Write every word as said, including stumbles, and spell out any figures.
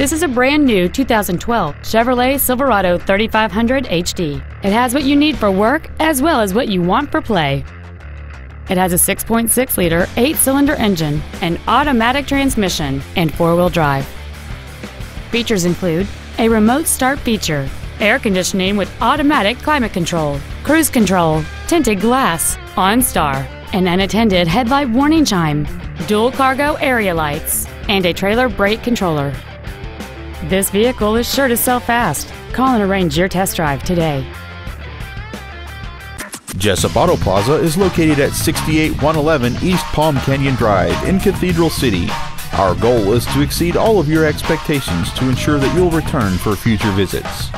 This is a brand new two thousand twelve Chevrolet Silverado thirty-five hundred H D. It has what you need for work as well as what you want for play. It has a six point six liter eight-cylinder engine, an automatic transmission, and four-wheel drive. Features include a remote start feature, air conditioning with automatic climate control, cruise control, tinted glass, OnStar, an unattended headlight warning chime, dual cargo area lights, and a trailer brake controller. This vehicle is sure to sell fast. Call and arrange your test drive today. Jessup Auto Plaza is located at sixty-eight one eleven East Palm Canyon Drive in Cathedral City. Our goal is to exceed all of your expectations to ensure that you'll return for future visits.